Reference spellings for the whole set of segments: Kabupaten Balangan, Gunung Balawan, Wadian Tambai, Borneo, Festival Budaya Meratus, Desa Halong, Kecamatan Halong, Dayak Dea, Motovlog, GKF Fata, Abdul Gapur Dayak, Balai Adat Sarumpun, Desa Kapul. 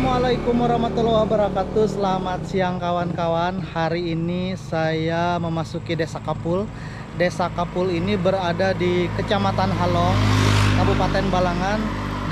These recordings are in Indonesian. Assalamualaikum warahmatullahi wabarakatuh. Selamat siang kawan-kawan. Hari ini saya memasuki Desa Kapul. Desa Kapul ini berada di Kecamatan Halong, Kabupaten Balangan.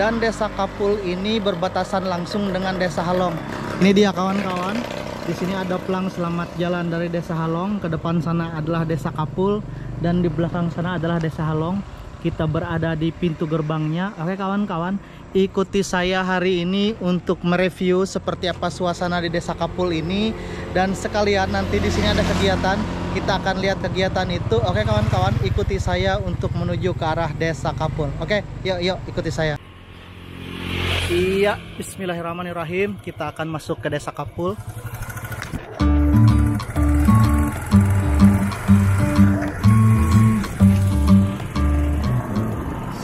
Dan Desa Kapul ini berbatasan langsung dengan Desa Halong. Ini dia kawan-kawan. Di sini ada pelang selamat jalan dari Desa Halong. Ke depan sana adalah Desa Kapul. Dan di belakang sana adalah Desa Halong. Kita berada di pintu gerbangnya. Oke kawan-kawan, ikuti saya hari ini untuk mereview seperti apa suasana di Desa Kapul ini, dan sekalian nanti di sini ada kegiatan, kita akan lihat kegiatan itu. Oke kawan-kawan, ikuti saya untuk menuju ke arah Desa Kapul. Oke, yuk ikuti saya. Iya, bismillahirrahmanirrahim, kita akan masuk ke Desa Kapul.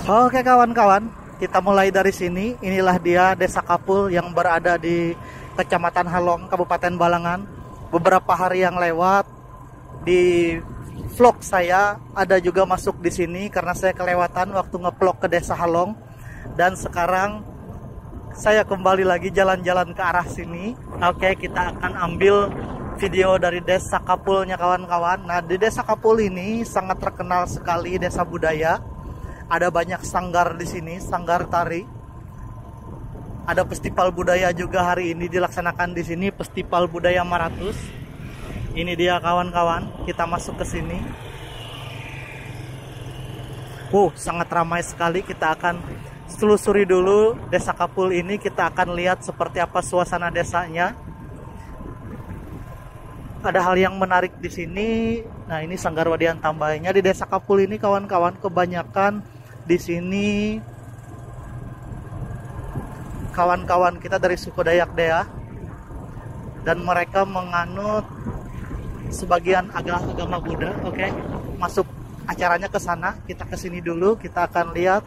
Oke kawan-kawan, kita mulai dari sini. Inilah dia Desa Kapul yang berada di Kecamatan Halong, Kabupaten Balangan. Beberapa hari yang lewat di vlog saya ada juga masuk di sini karena saya kelewatan waktu nge-vlog ke Desa Halong. Dan sekarang saya kembali lagi jalan-jalan ke arah sini. Oke, kita akan ambil video dari Desa Kapulnya kawan-kawan. Nah, di Desa Kapul ini sangat terkenal sekali desa budaya. Ada banyak sanggar di sini, sanggar tari. Ada festival budaya juga hari ini dilaksanakan di sini, Festival Budaya Meratus. Ini dia kawan-kawan, kita masuk ke sini. Sangat ramai sekali. Kita akan selusuri dulu Desa Kapul ini, kita akan lihat seperti apa suasana desanya. Ada hal yang menarik di sini. Nah, ini sanggar wadian tambahnya di Desa Kapul ini kawan-kawan, kebanyakan di sini kawan-kawan kita dari suku Dayak Dea, dan mereka menganut sebagian agama Buddha. Oke, masuk acaranya ke sana. Kita ke sini dulu, kita akan lihat.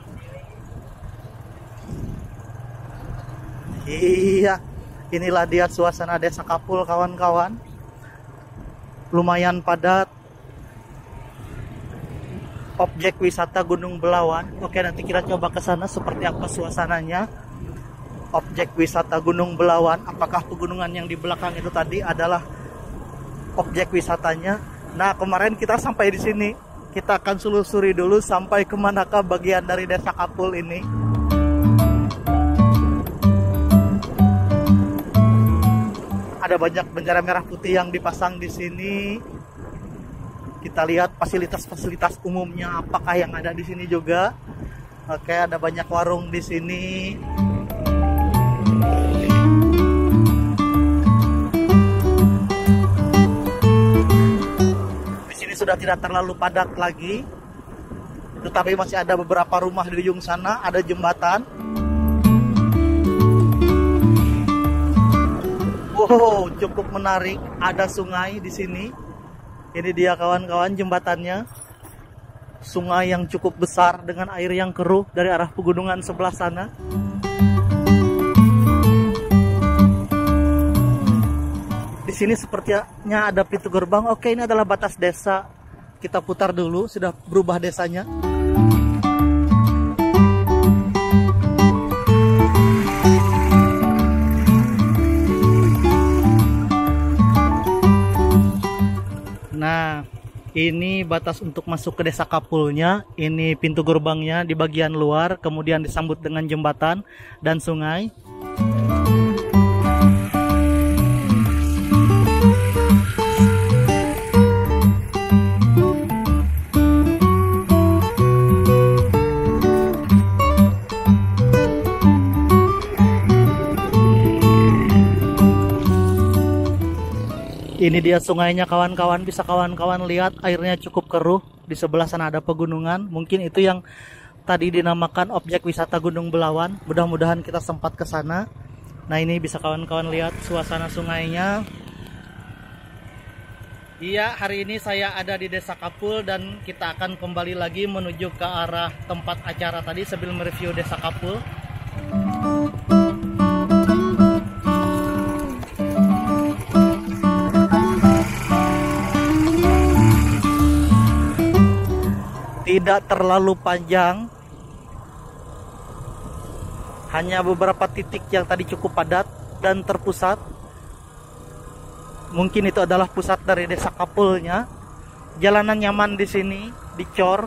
Iya, inilah dia suasana Desa Kapul kawan-kawan. Lumayan padat. Objek wisata Gunung Balawan. Oke, nanti kita coba ke sana seperti apa suasananya. Objek wisata Gunung Balawan, apakah pegunungan yang di belakang itu tadi adalah objek wisatanya? Nah, kemarin kita sampai di sini. Kita akan selusuri dulu sampai kemanakah bagian dari Desa Kapul ini. Ada banyak bendera merah putih yang dipasang di sini. Kita lihat fasilitas-fasilitas umumnya, apakah yang ada di sini juga. Oke, ada banyak warung di sini. Di sini sudah tidak terlalu padat lagi, tetapi masih ada beberapa rumah di ujung sana, ada jembatan. Wow, cukup menarik. Ada sungai di sini. Ini dia kawan-kawan jembatannya. Sungai yang cukup besar dengan air yang keruh dari arah pegunungan sebelah sana. Di sini sepertinya ada pintu gerbang. Oke, ini adalah batas desa. Kita putar dulu, sudah berubah desanya. Nah, ini batas untuk masuk ke Desa Kapulnya. Ini pintu gerbangnya di bagian luar, kemudian disambut dengan jembatan dan sungai. Ini dia sungainya kawan-kawan, bisa kawan-kawan lihat airnya cukup keruh. Di sebelah sana ada pegunungan, mungkin itu yang tadi dinamakan objek wisata Gunung Balawan. Mudah-mudahan kita sempat ke sana. Nah, ini bisa kawan-kawan lihat suasana sungainya. Iya, hari ini saya ada di Desa Kapul dan kita akan kembali lagi menuju ke arah tempat acara tadi sebelum mereview Desa Kapul. Tidak terlalu panjang, hanya beberapa titik yang tadi cukup padat. dan terpusat. Mungkin itu adalah pusat dari Desa Kapulnya. Jalanan nyaman di sini, dicor.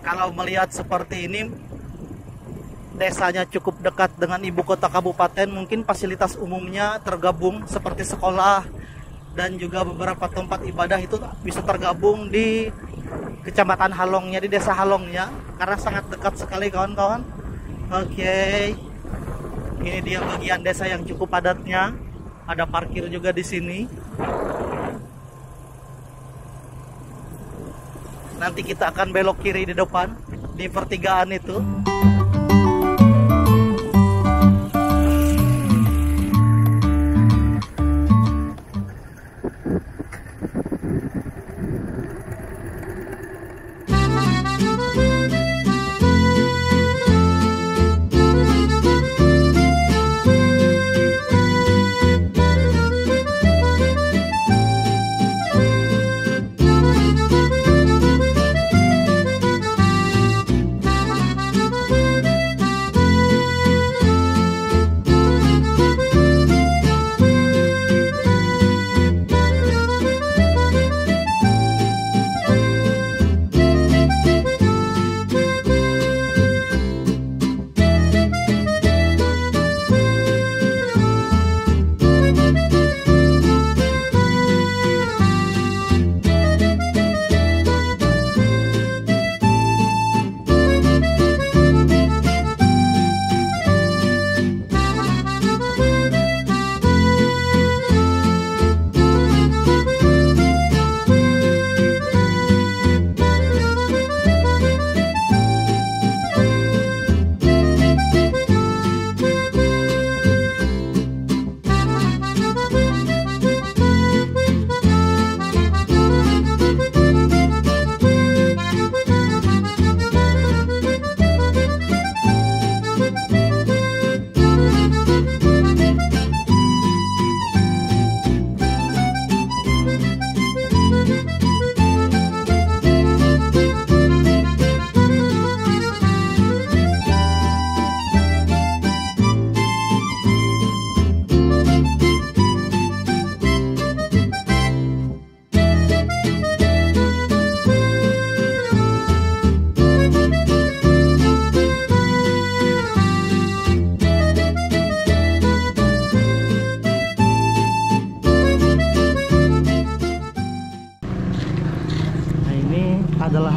Kalau melihat seperti ini, desanya cukup dekat dengan ibu kota kabupaten, mungkin fasilitas umumnya tergabung seperti sekolah dan juga beberapa tempat ibadah itu bisa tergabung di Kecamatan Halongnya, di Desa Halongnya, karena sangat dekat sekali kawan-kawan. Oke, ini dia bagian desa yang cukup padatnya, ada parkir juga di sini. Nanti kita akan belok kiri di depan, di pertigaan itu.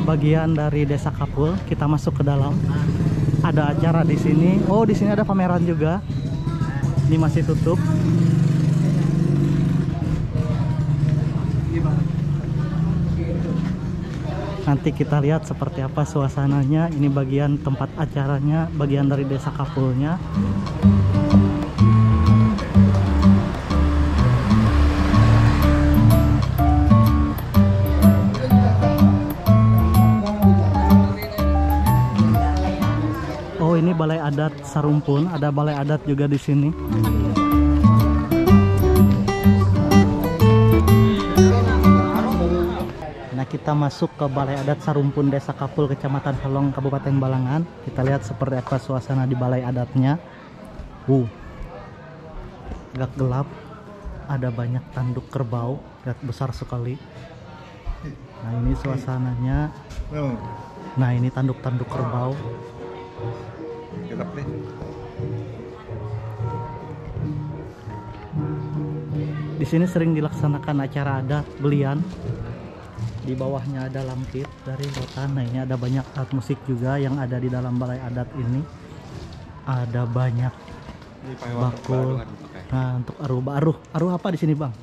Bagian dari Desa Kapul, kita masuk ke dalam. Ada acara di sini. Oh, di sini ada pameran juga. Ini masih tutup. Nanti kita lihat seperti apa suasananya. Ini bagian tempat acaranya, bagian dari Desa Kapulnya. Ini Balai Adat Sarumpun, ada balai adat juga di sini. Nah, kita masuk ke Balai Adat Sarumpun Desa Kapul, Kecamatan Halong, Kabupaten Balangan. Kita lihat seperti apa suasana di balai adatnya. Agak gelap, ada banyak tanduk kerbau, lihat besar sekali. Nah, ini suasananya. Nah, ini tanduk-tanduk kerbau. Di sini sering dilaksanakan acara adat belian. Di bawahnya ada lampit dari rotan. Nah, ini ada banyak alat musik juga yang ada di dalam balai adat ini. Ada banyak bakul. Nah, untuk aruh baruh. Aruh apa di sini, Bang?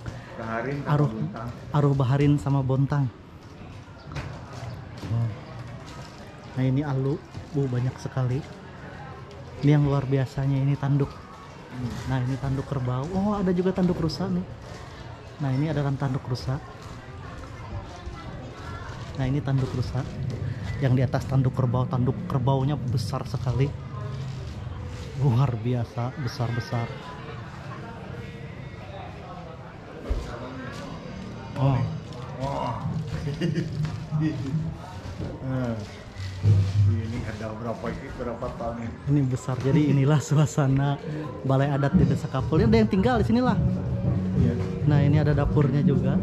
Aruh baharin sama bontang. Nah, ini alu. Banyak sekali. Ini yang luar biasanya, ini tanduk. Nah, ini tanduk kerbau. Oh, ada juga tanduk rusa nih. Nah, ini ada tanduk rusa. Nah, ini tanduk rusa. Yang di atas tanduk kerbaunya besar sekali, luar biasa besar. Oh. Ini ada berapa tahun ini besar. Jadi inilah suasana balai adat di Desa Kapul. Ini ada yang tinggal di sinilah. Nah, ini ada dapurnya juga.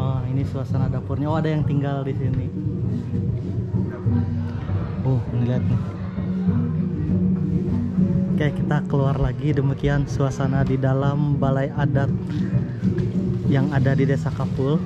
Oh, ini suasana dapurnya. Oh, ada yang tinggal di sini. Oh, lihat nih. Oke, kita keluar lagi. Demikian suasana di dalam balai adat yang ada di Desa Kapul.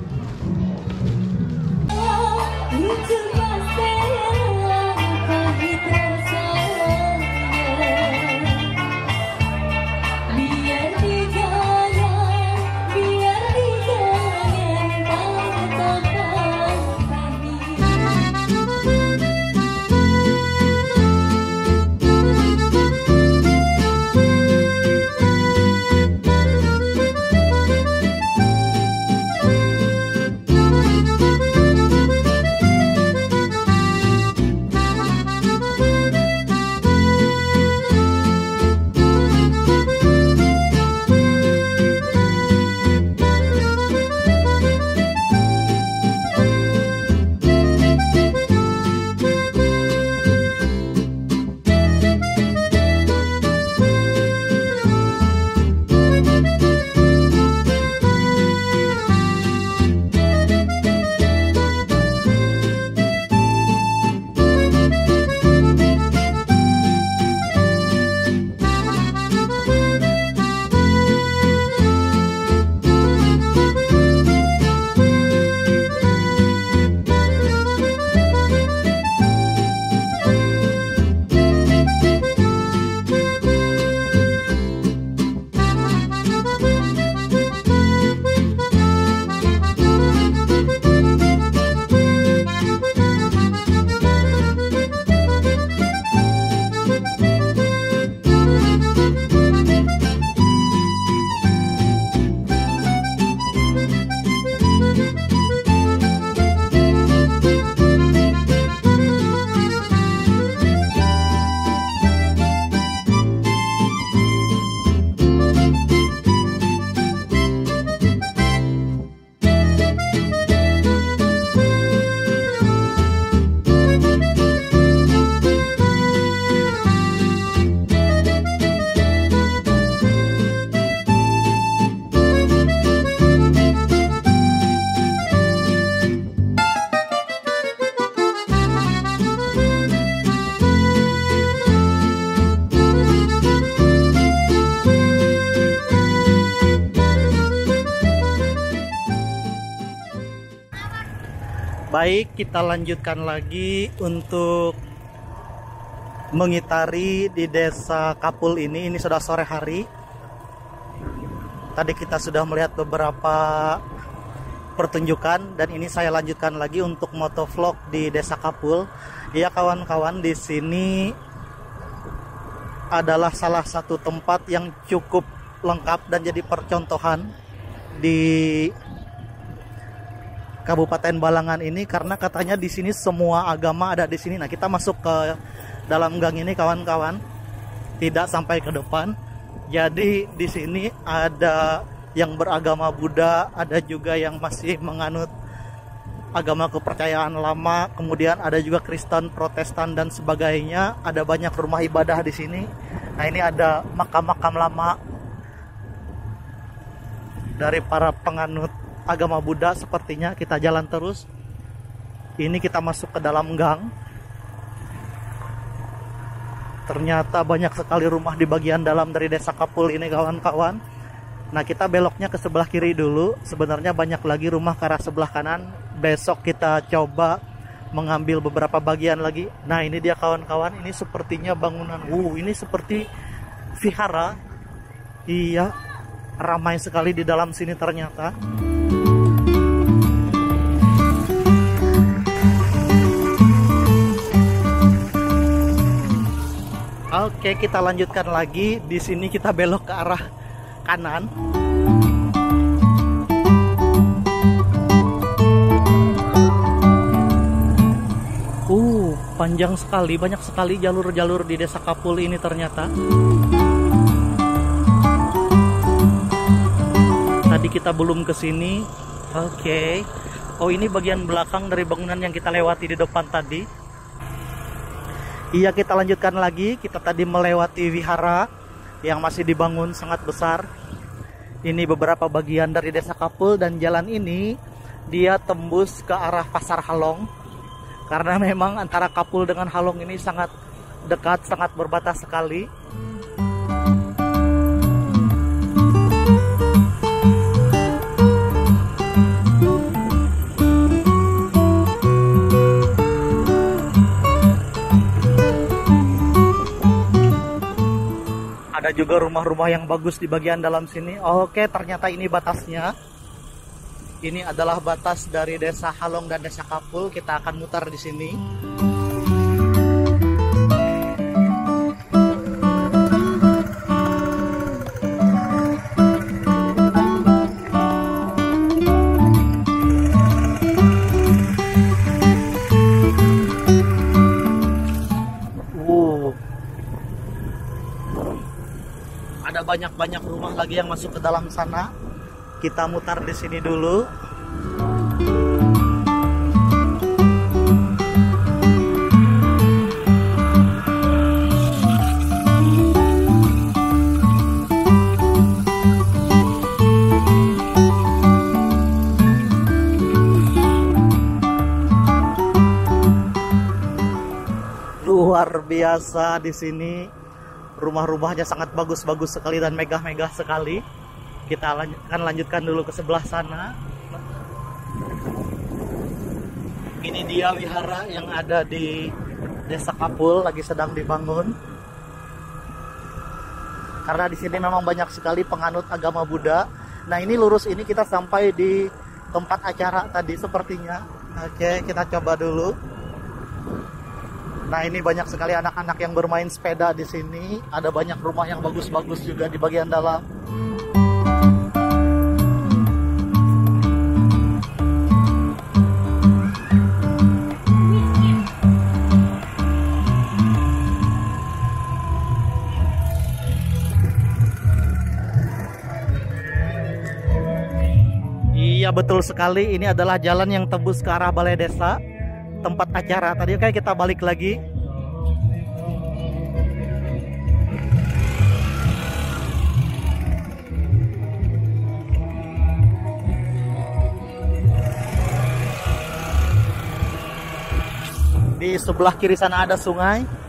Baik, kita lanjutkan lagi untuk mengitari di Desa Kapul ini. Ini sudah sore hari. Tadi kita sudah melihat beberapa pertunjukan dan ini saya lanjutkan lagi untuk motovlog di Desa Kapul. Ya kawan-kawan, di sini adalah salah satu tempat yang cukup lengkap dan jadi percontohan di Kabupaten Balangan ini, karena katanya di sini semua agama ada di sini. Nah, kita masuk ke dalam gang ini kawan-kawan. Tidak sampai ke depan. Jadi di sini ada yang beragama Buddha, ada juga yang masih menganut agama kepercayaan lama, kemudian ada juga Kristen, Protestan dan sebagainya. Ada banyak rumah ibadah di sini. Nah, ini ada makam-makam lama dari para penganut agama Buddha sepertinya. Kita jalan terus. Ini kita masuk ke dalam gang. Ternyata banyak sekali rumah di bagian dalam dari Desa Kapul ini kawan-kawan. Nah, kita beloknya ke sebelah kiri dulu. Sebenarnya banyak lagi rumah ke arah sebelah kanan. Besok kita coba mengambil beberapa bagian lagi. Nah, ini dia kawan-kawan. Ini sepertinya bangunan. Ini seperti vihara. Iya, ramai sekali di dalam sini ternyata. Oke, kita lanjutkan lagi. Di sini kita belok ke arah kanan. Panjang sekali, banyak sekali jalur-jalur di Desa Kapul ini ternyata. Tadi kita belum ke sini. Oke. Oh, ini bagian belakang dari bangunan yang kita lewati di depan tadi. Iya, kita lanjutkan lagi. Kita tadi melewati wihara yang masih dibangun sangat besar. Ini beberapa bagian dari Desa Kapul, dan jalan ini dia tembus ke arah Pasar Halong. Karena memang antara Kapul dengan Halong ini sangat dekat, sangat berbatas sekali. Ada juga rumah-rumah yang bagus di bagian dalam sini. Oke, ternyata ini batasnya. Ini adalah batas dari Desa Halong dan Desa Kapul. Kita akan mutar di sini. Wow. Ada banyak-banyak rumah lagi yang masuk ke dalam sana. Kita mutar di sini dulu. Luar biasa di sini. Rumah-rumahnya sangat bagus-bagus sekali dan megah-megah sekali. Kita akan lanjutkan dulu ke sebelah sana. Ini dia wihara yang ada di Desa Kapul, lagi sedang dibangun. Karena di sini memang banyak sekali penganut agama Buddha. Nah, ini lurus ini kita sampai di tempat acara tadi sepertinya. Oke, kita coba dulu. Nah, ini banyak sekali anak-anak yang bermain sepeda di sini. Ada banyak rumah yang bagus-bagus juga di bagian dalam. Ya, betul sekali, ini adalah jalan yang tembus ke arah balai desa, tempat acara tadi. Oke, kita balik lagi. Di sebelah kiri sana ada sungai.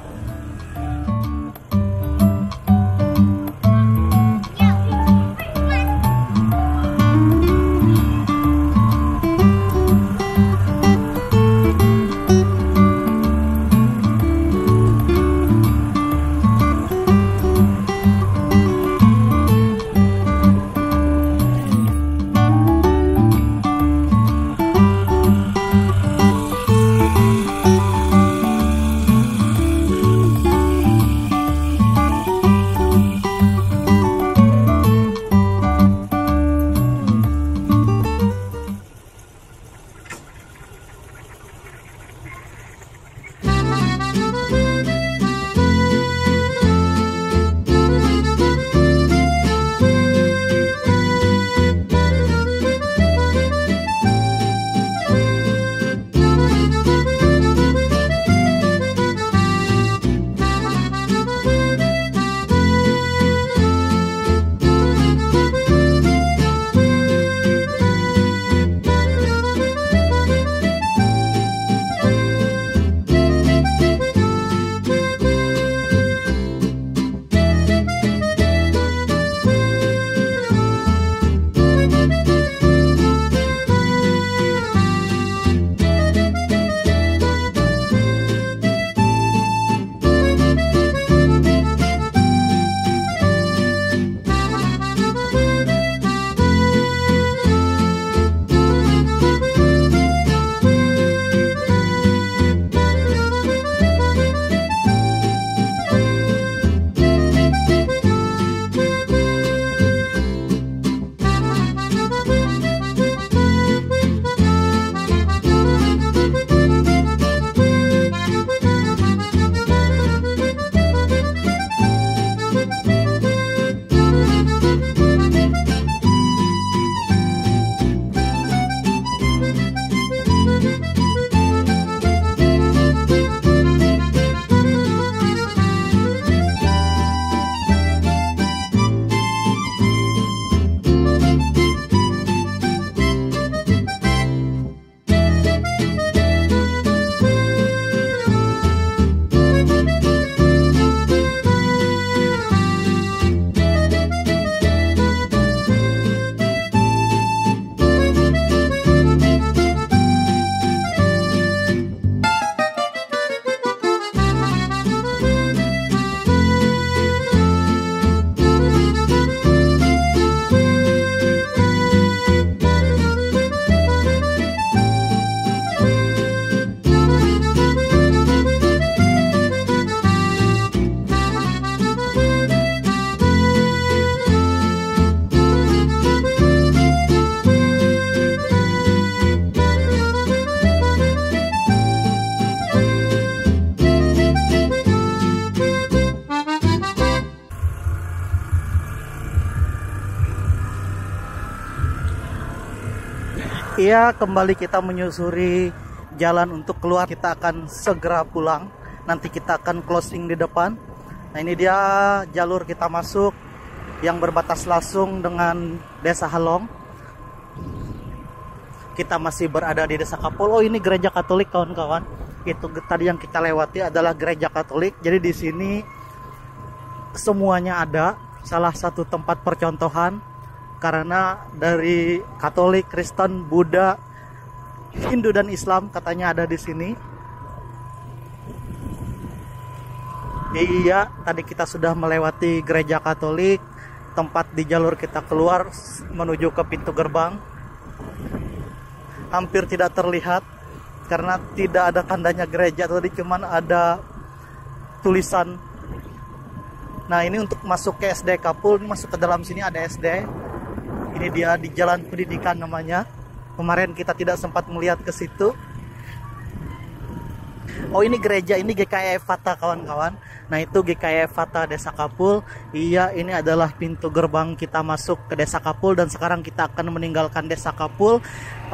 Dea, kembali kita menyusuri jalan untuk keluar. Kita akan segera pulang. Nanti kita akan closing di depan. Nah, ini dia jalur kita masuk yang berbatas langsung dengan Desa Halong. Kita masih berada di Desa Kapul. Oh, ini gereja Katolik, kawan-kawan. Itu tadi yang kita lewati adalah gereja Katolik. Jadi di sini semuanya ada. Salah satu tempat percontohan, karena dari Katolik, Kristen, Buddha, Hindu dan Islam katanya ada di sini. Iya, tadi kita sudah melewati gereja Katolik, tempat di jalur kita keluar menuju ke pintu gerbang. Hampir tidak terlihat karena tidak ada tandanya gereja, tadi cuman ada tulisan. Nah, ini untuk masuk ke SD Kapul, masuk ke dalam sini ada SD. Ini dia di Jalan Pendidikan namanya. Kemarin kita tidak sempat melihat ke situ. Oh, ini gereja, ini GKF Fata, kawan-kawan. Nah, itu GKF Fata Desa Kapul. Iya, ini adalah pintu gerbang kita masuk ke Desa Kapul. Dan sekarang kita akan meninggalkan Desa Kapul.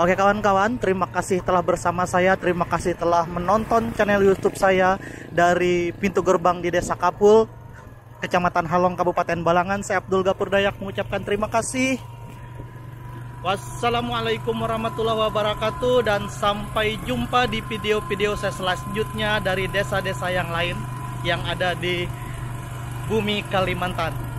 Oke, kawan-kawan, terima kasih telah bersama saya. Terima kasih telah menonton channel YouTube saya dari pintu gerbang di Desa Kapul, Kecamatan Halong, Kabupaten Balangan. Saya Abdul Gapur Dayak mengucapkan terima kasih. Wassalamualaikum warahmatullahi wabarakatuh. Dan sampai jumpa di video-video saya selanjutnya dari desa-desa yang lain yang ada di bumi Kalimantan.